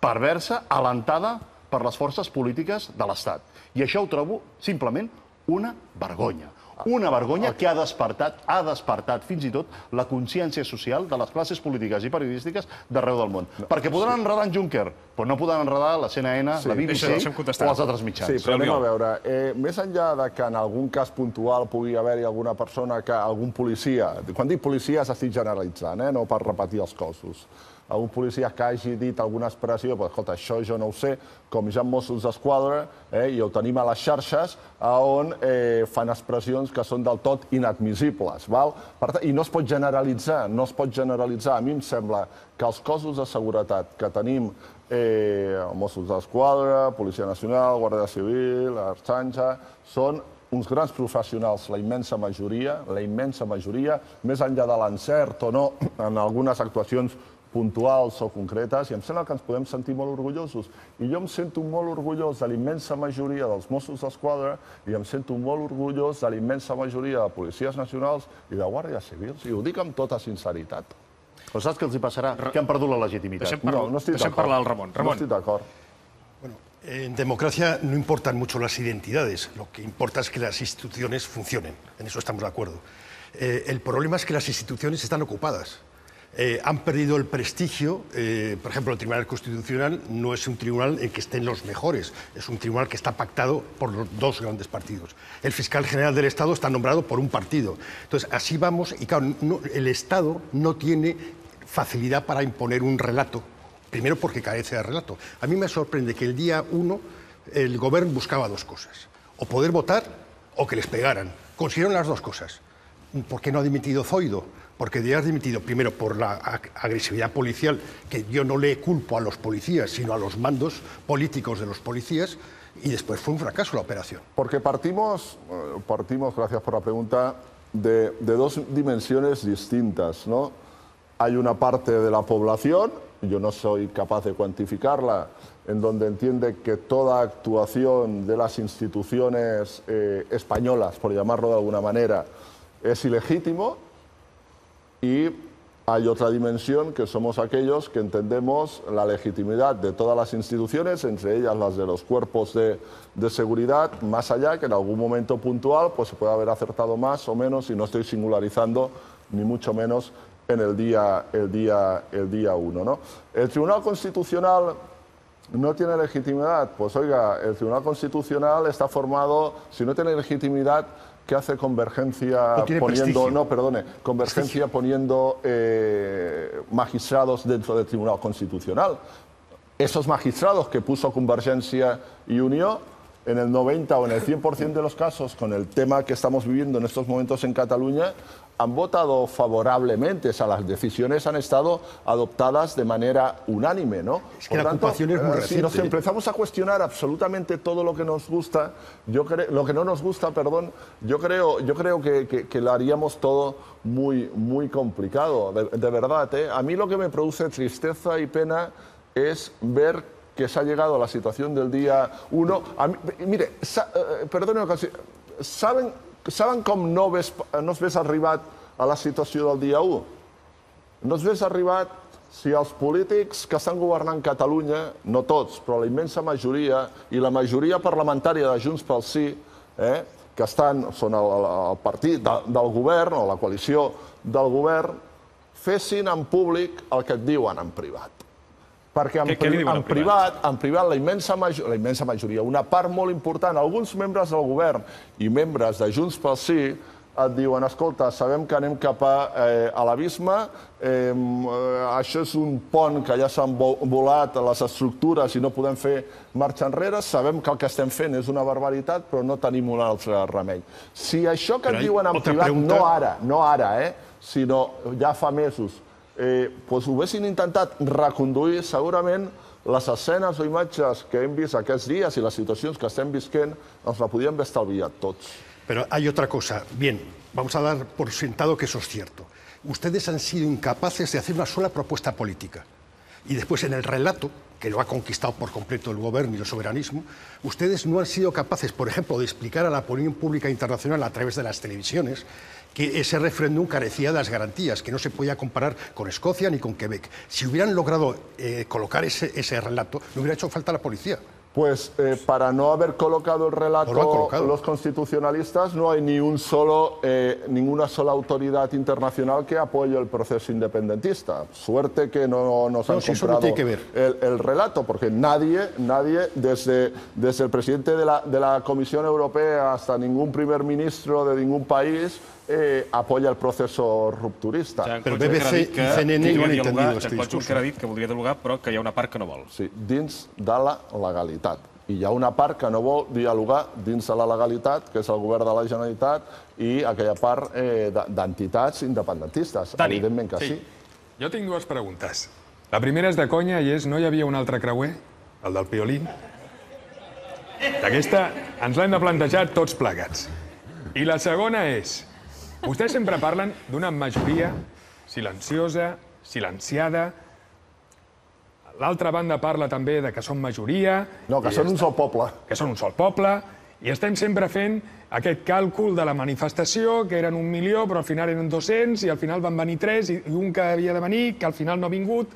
perversa, alentada per les forces polítiques de l'Estat. I això ho trobo simplement una vergonya. Una vergonya que ha despertat, ha despertat fins i tot la consciència social de les classes polítiques i periodístiques d'arreu del món. Perquè podran enredar en Juncker, però no podran enredar la C N N, la B B C o els altres mitjans. Sí, però anem a veure. Més enllà que en algun cas puntual pugui haver-hi alguna persona que algun policia... Quan dic policia s'estic generalitzant, no per repetir els cossos. Algun policia que hagi dit alguna expressió, però escolta, això jo no ho sé, com ja en Mossos d'Esquadra, i ho tenim a les xarxes, on fan expressions que són del tot inadmissibles. I no es pot generalitzar, no es pot generalitzar. A mi em sembla que els cossos de seguretat que tenim, Mossos d'Esquadra, Policia Nacional, Guàrdia Civil, Ertzaintza, són uns grans professionals, la immensa majoria, la immensa majoria, més enllà de l'encert o no, en algunes actuacions puntuals o concretes, i em sembla que ens podem sentir molt orgullosos. I jo em sento molt orgullós de l'immensa majoria dels Mossos d'Esquadra i em sento molt orgullós de l'immensa majoria de policies nacionals i de guàrdies civils, i ho dic amb tota sinceritat. Però saps què els passarà? Que han perdut la legitimitat. No, no estic d'acord. No estic d'acord. En democracia no importan mucho las identidades, lo que importa es que las instituciones funcionen, en eso estamos de acuerdo. Eh, el problema es que las instituciones están ocupadas. Eh, han perdido el prestigio, eh, por ejemplo, el Tribunal Constitucional no es un tribunal en que estén los mejores, es un tribunal que está pactado por los dos grandes partidos. El fiscal general del Estado está nombrado por un partido. Entonces, así vamos, y claro, no, el Estado no tiene facilidad para imponer un relato, primero porque carece de relato. A mí me sorprende que el día uno el gobierno buscaba dos cosas, o poder votar o que les pegaran. Consiguieron las dos cosas. ¿Por qué no ha dimitido Zoido? Porque de haber dimitido, primero, por la agresividad policial, que yo no le culpo a los policías, sino a los mandos políticos de los policías, y después fue un fracaso la operación. Porque partimos, partimos gracias por la pregunta, de, de dos dimensiones distintas, ¿no? Hay una parte de la población, yo no soy capaz de cuantificarla, en donde entiende que toda actuación de las instituciones eh, españolas, por llamarlo de alguna manera, es ilegítimo, y hay otra dimensión que somos aquellos que entendemos la legitimidad de todas las instituciones, entre ellas las de los cuerpos de, de seguridad, más allá que en algún momento puntual pues se puede haber acertado más o menos, y no estoy singularizando ni mucho menos en el día el día el día uno, ¿no? El Tribunal Constitucional no tiene legitimidad. Pues oiga, el Tribunal Constitucional está formado, si no tiene legitimidad, ¿qué hace Convergencia poniendo, no, perdone, Convergencia poniendo eh, magistrados dentro del Tribunal Constitucional? Esos magistrados que puso Convergencia y Unió, en el noventa o en el cien por cien de los casos, con el tema que estamos viviendo en estos momentos en Cataluña, han votado favorablemente, o sea, las decisiones han estado adoptadas de manera unánime, ¿no? Es que la ocupación es muy reciente. Si nos empezamos a cuestionar absolutamente todo lo que nos gusta, yo creo, lo que no nos gusta, perdón, yo creo, yo creo que, que, que lo haríamos todo muy, muy complicado, de, de verdad, ¿eh? A mí lo que me produce tristeza y pena es ver que se ha llegado a la situación del día uno. A mí, mire, sa, eh, perdone, ¿saben, saben com no, ves, no es ves arribat a la situació del dia u? No es ves arribat si els polítics que estan governant Catalunya, no tots, però la immensa majoria, i la majoria parlamentària de Junts pel Sí, eh, que estan, són el, el partit de, del govern, o la coalició del govern, fessin en públic el que et diuen en privat. Perquè en, pri en, privat, en privat la immensa, la immensa majoria, una part molt important, alguns membres del govern i membres de Junts pel Sí et diuen, escolta, sabem que anem cap a, eh, a l'abisme, eh, això és un pont que ja s'han volat les estructures i no podem fer marxa enrere, sabem que el que estem fent és una barbaritat, però no tenim un altre remei. Si això que et diuen en privat, no ara, no ara, eh, sinó ja fa mesos, Eh, doncs ho haguessin intentat reconduir, segurament les escenes o imatges que hem vist aquests dies i les situacions que estem visquent ens la podíem haver estalviat tots. Però hi ha altra cosa. Bien, vamos a dar por sentado que eso es cierto. Ustedes han sido incapaces de hacer una sola propuesta política. Y después en el relato, que lo ha conquistado por completo el gobierno y el soberanismo, ustedes no han sido capaces, por ejemplo, de explicar a la opinión pública internacional a través de las televisiones que ese referéndum carecía de las garantías, que no se podía comparar con Escocia ni con Quebec. Si hubieran logrado eh, colocar ese, ese relato, no hubiera hecho falta la policía. Pues eh, para no haber colocado el relato no lo colocado. los constitucionalistas, no hay ni un solo, eh, ninguna sola autoridad internacional que apoye el proceso independentista. Suerte que no nos no, han si comprado no tiene que ver. El, el relato, porque nadie, nadie desde, desde el presidente de la, de la Comisión Europea hasta ningún primer ministro de ningún país eh, apoya el proceso rupturista. Ja, però B B C i C N N no han entès els discursos. Que ha dit que voldria dialogar, però que hi ha una part que no vol. Sí, dins de la legalitat. I hi ha una part que no vol dialogar dins de la legalitat, que és el govern de la Generalitat, i aquella part eh, d'entitats independentistes. Dani, evidentment que sí. sí. Jo tinc dues preguntes. La primera és de conya i és, no hi havia un altre creuer? El del Piolín? Aquesta ens l'hem de plantejar tots plegats. I la segona és... Vostès sempre parlen d'una majoria silenciosa, silenciada. L'altra banda parla també de que són majoria... No, que són un sol poble. Que són un sol poble. I estem sempre fent aquest càlcul de la manifestació, que eren un milió, però al final eren dos-cents, i al final van venir tres, i un que havia de venir, que al final no ha vingut.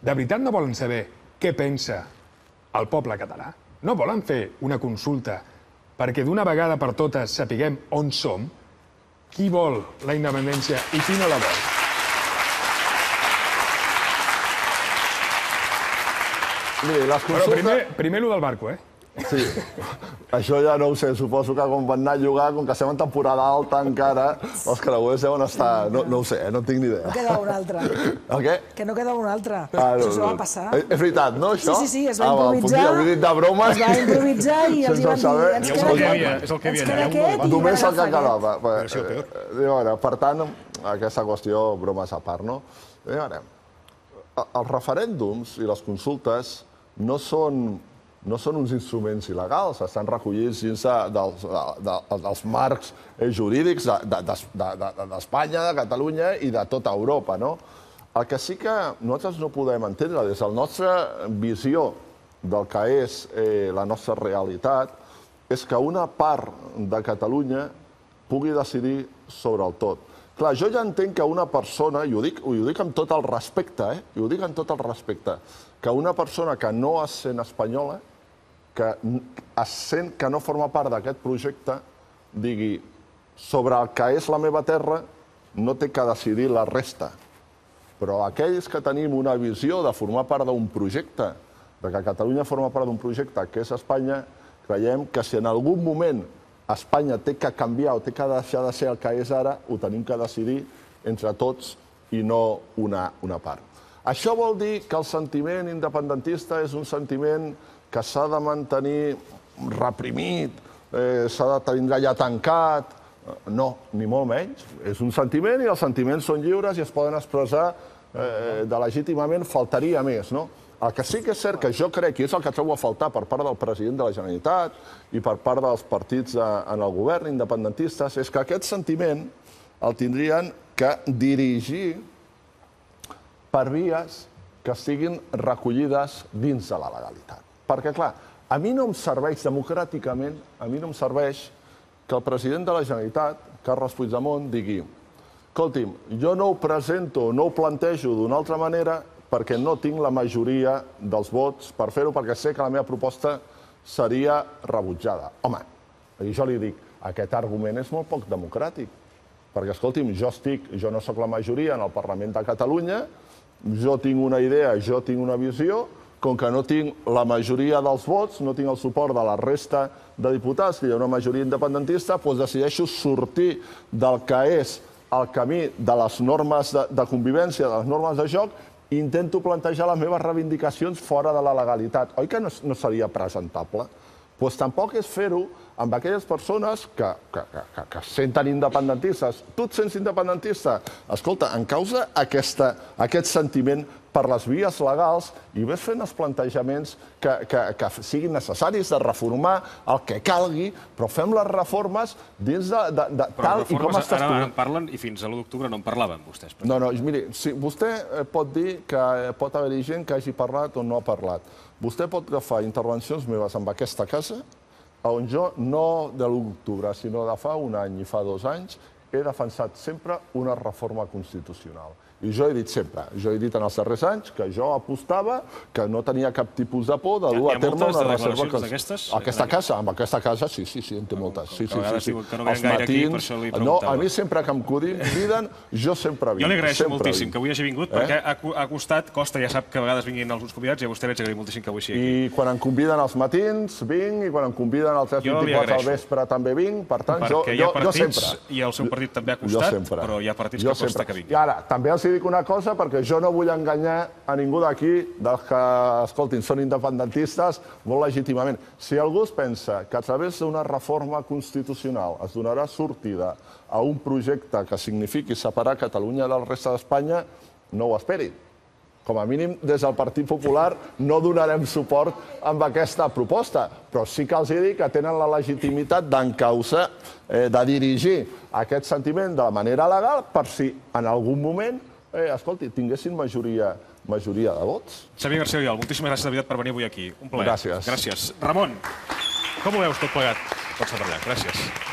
De veritat no volen saber què pensa el poble català. No volen fer una consulta perquè d'una vegada per totes sapiguem on som. Qui vol la independència i qui no la vol? Però primer, primer lo del barco, eh? Sí, això ja no ho sé, suposo que com van anar a llogar, com que estem en temporada alta encara, els creuers deuen estar... No ho sé, no tinc ni idea. No queda un altre. El què? Que no queda un altre. Això va passar. És veritat, no, això? Sí, sí, es va improvisar. Ho he dit de broma. Es va improvisar i els hi van dir... És el que hi havia. Només el que quedava. Per tant, aquesta qüestió, bromes a part, no? A veure, els referèndums i les consultes no són... no són uns instruments il·legals, estan recollits dins dels marcs jurídics d'Espanya, de Catalunya i de tota Europa. El que sí que nosaltres no podem entendre, des de la nostra visió del que és la nostra realitat, és que una part de Catalunya pugui decidir sobre el tot. Clar, jo ja entenc que una persona, i ho dic amb tot el respecte, i ho dic amb tot el respecte, que una persona que no es sent espanyola, que es sent que no forma part d'aquest projecte, digui, sobre el que és la meva terra, no té que decidir la resta. Però aquells que tenim una visió de formar part d'un projecte, de que Catalunya forma part d'un projecte que és Espanya, creiem que si en algun moment Espanya té que canviar o té que deixar de ser el que és ara, ho tenim que decidir entre tots i no una part. Això vol dir que el sentiment independentista és un sentiment que s'ha de mantenir reprimit, s'ha de tenir allà tancat... No, ni molt menys. És un sentiment i els sentiments són lliures i es poden expressar de legítimament, faltaria més, no? El que sí que és cert, que jo crec, i és el que trobo a faltar per part del president de la Generalitat i per part dels partits en el govern independentistes, és que aquest sentiment el tindrien que dirigir per vies que estiguin recollides dins de la legalitat. Perquè, clar, a mi no em serveix democràticament, a mi no em serveix que el president de la Generalitat, Carles Puigdemont, digui escolti'm, jo no ho presento, no ho plantejo d'una altra manera perquè no tinc la majoria dels vots per fer-ho, perquè sé que la meva proposta seria rebutjada. Home, i jo li dic, aquest argument és molt poc democràtic, perquè, escolti'm, jo estic, jo no soc la majoria en el Parlament de Catalunya, jo tinc una idea, jo tinc una visió, com que no tinc la majoria dels vots, no tinc el suport de la resta de diputats, que hi ha una majoria independentista, doncs decideixo sortir del que és el camí de les normes de convivència, de les normes de joc, i intento plantejar les meves reivindicacions fora de la legalitat. Oi que no seria presentable? Doncs tampoc és fer-ho amb aquelles persones que es senten independentistes. Tu et sents independentista? Escolta, en causa aquest sentiment per les vies legals i ves fent els plantejaments que siguin necessaris de reformar el que calgui, però fem les reformes dins de tal i com estàs tu. Ara en parlen i fins a l'u d'octubre no en parlaven vostès. No, no, miri, vostè pot dir que pot haver-hi gent que hagi parlat o no ha parlat. Vostè pot agafar intervencions meves en aquesta casa on jo, no de l'u d'octubre, sinó de fa un any i fa dos anys, he defensat sempre una reforma constitucional. I jo he dit sempre, jo he dit en els darrers anys que jo apostava que no tenia cap tipus de por de dur a terme una reserva... Hi ha moltes de declaracions d'aquestes? Aquesta casa, amb aquesta casa, sí, sí, en té moltes. Que a vegades diuen que no venen gaire aquí, per això li preguntava. A mi sempre que em conviden, jo sempre vinc. Jo li agraeixo moltíssim que avui hagi vingut, perquè ha costat, costa, ja sap que a vegades vinguin els uns convidats, i a vostè veig agrair moltíssim que avui sigui aquí. I quan em conviden els matins, vinc, i quan em conviden els tres vint-i-quatre al vespre també vinc, per tant, jo sempre. Perquè hi ha partits, i el seu partit també ha costat, però hi ha partits que costa que vinguin. I ara, també els dic una cosa, perquè jo no vull enganyar a ningú d'aquí, dels que, escoltin, són independentistes molt legítimament. Si algú es pensa que a través d'una reforma constitucional es donarà sortida a un projecte que signifiqui separar Catalunya de la resta d'Espanya, no ho esperin. Com a mínim, des del Partit Popular no donarem suport a aquesta proposta, però sí que els dic que tenen la legitimitat d'encausar, de dirigir aquest sentiment de manera legal per si en algun moment escolti, tinguessin majoria de vots. Xavier García Oriol, moltíssimes gràcies, David, per venir avui aquí. Un plaer. Gràcies. Ramon, com ho veus tot plegat? Pots anar allà. Gràcies.